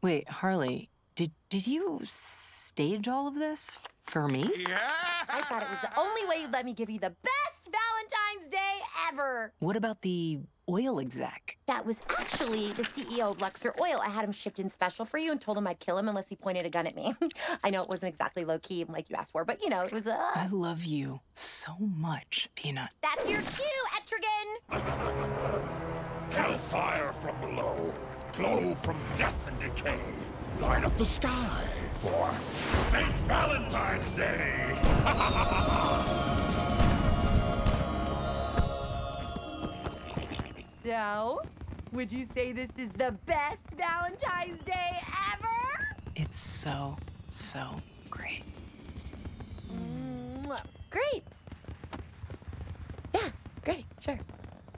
Wait, Harley, did you stage all of this for me? Yeah! I thought it was the only way you'd let me give you the best Valentine's Day ever! What about the oil exec? That was actually the CEO of Luxor Oil. I had him shipped in special for you and told him I'd kill him unless he pointed a gun at me. I know it wasn't exactly low-key like you asked for, but, you know, it was I love you so much, Peanut. That's your cue, Etrigan! Hellfire from below. Glow from death and decay. Light up the sky for St. Valentine's Day! So, would you say this is the best Valentine's Day ever? It's so great. Great. Yeah, great, sure.